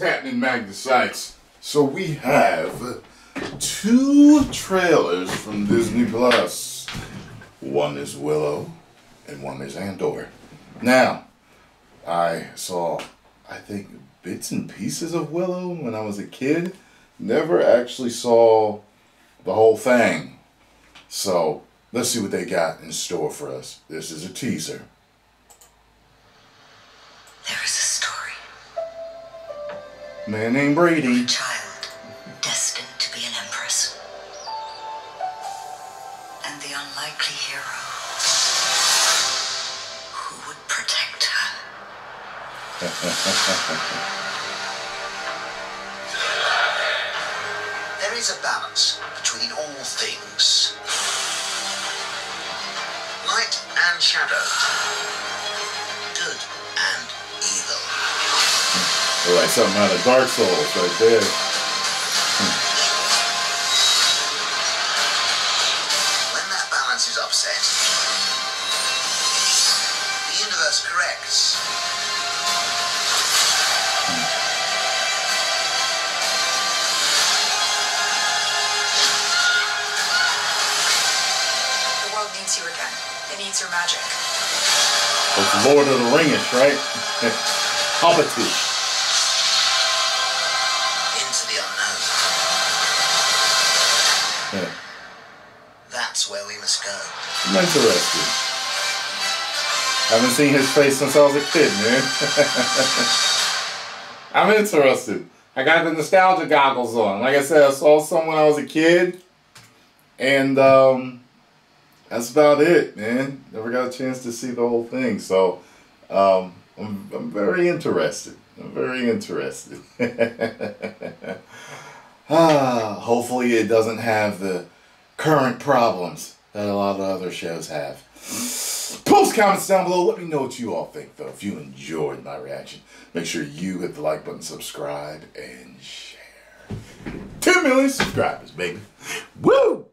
is happening, Magnusites? So we have two trailers from Disney+. One is Willow, and one is Andor. Now, I saw, I think, bits and pieces of Willow when I was a kid. Never actually saw the whole thing. So, let's see what they got in store for us. This is a teaser. There is a story. A man named Brady. A child destined to be an empress. And the unlikely hero who would protect her. There is a balance between all things. Light and shadow. Good and evil. Like something out of Dark Souls right there. When that balance is upset, the universe corrects. The world needs you again. It needs your magic. It's Lord of the Rings, right? Hobbitish. Yeah. That's where we must go. I'm interested. I haven't seen his face since I was a kid, man. I'm interested. I got the nostalgia goggles on. Like I said, I saw some when I was a kid. And that's about it, man. Never got a chance to see the whole thing. So I'm very interested. I'm very interested. Hopefully it doesn't have the current problems that a lot of other shows have. Post comments down below. Let me know what you all think, though. If you enjoyed my reaction, make sure you hit the like button, subscribe, and share. 10 million subscribers, baby. Woo!